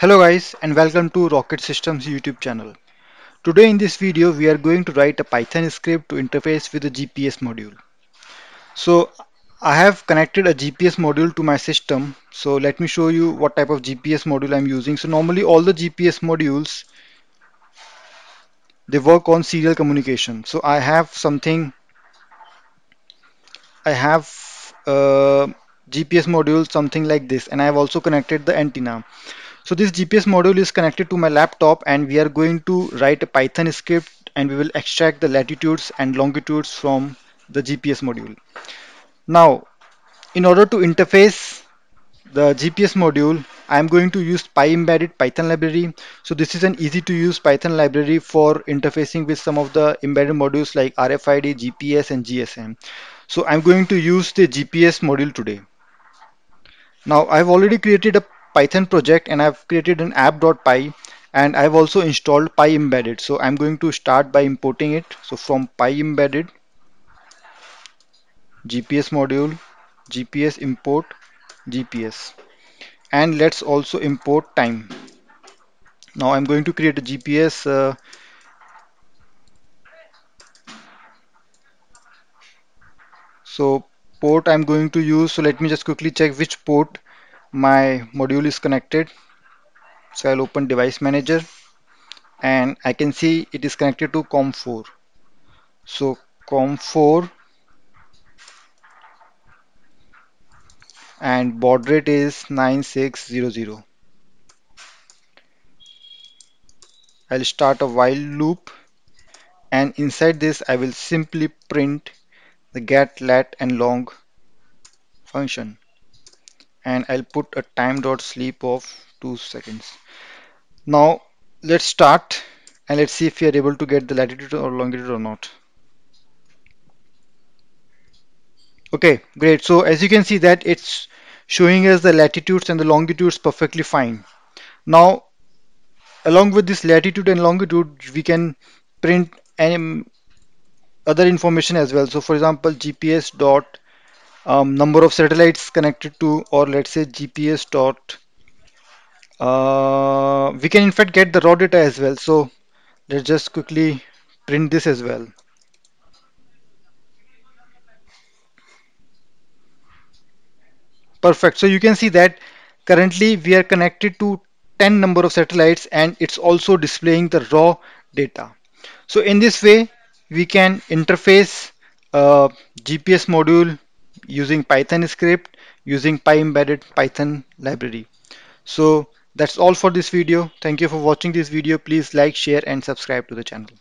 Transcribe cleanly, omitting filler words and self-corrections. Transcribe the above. Hello guys, and welcome to Rocket Systems YouTube channel. Today in this video we are going to write a Python script to interface with the GPS module. So I have connected a GPS module to my system. So let me show you what type of GPS module I'm using. So normally all the GPS modules, they work on serial communication. So I have something, I have GPS module something like this, and I have also connected the antenna. So this GPS module is connected to my laptop, and we are going to write a Python script and we will extract the latitudes and longitudes from the GPS module. Now, in order to interface the GPS module, I am going to use PyEmbedded Python library. So this is an easy to use Python library for interfacing with some of the embedded modules like RFID, GPS and GSM. So I'm going to use the GPS module today. Now I've already created a Python project and I've created an app.py, and I've also installed PyEmbedded. So I'm going to start by importing it. So from PyEmbedded, GPS module, GPS import, GPS, and let's also import time. Now I'm going to create a GPS so port I'm going to use. So let me just quickly check which port my module is connected. So I'll open device manager and I can see it is connected to COM4. So COM4, and baud rate is 9600. I'll start a while loop, and inside this I will simply print the get, lat and long function, and I'll put a time.sleep of 2 seconds. Now let's start and let's see if we are able to get the latitude or longitude or not. Okay, great. So as you can see that it's showing us the latitudes and the longitudes perfectly fine. Now along with this latitude and longitude, we can print any other information as well. So for example, GPS dot number of satellites connected to, or let's say GPS dot we can in fact get the raw data as well. So let's just quickly print this as well. Perfect. So you can see that currently we are connected to 10 number of satellites, and it's also displaying the raw data. So in this way we can interface GPS module using Python script, using PyEmbedded Python library. So that's all for this video. Thank you for watching this video. Please like, share and subscribe to the channel.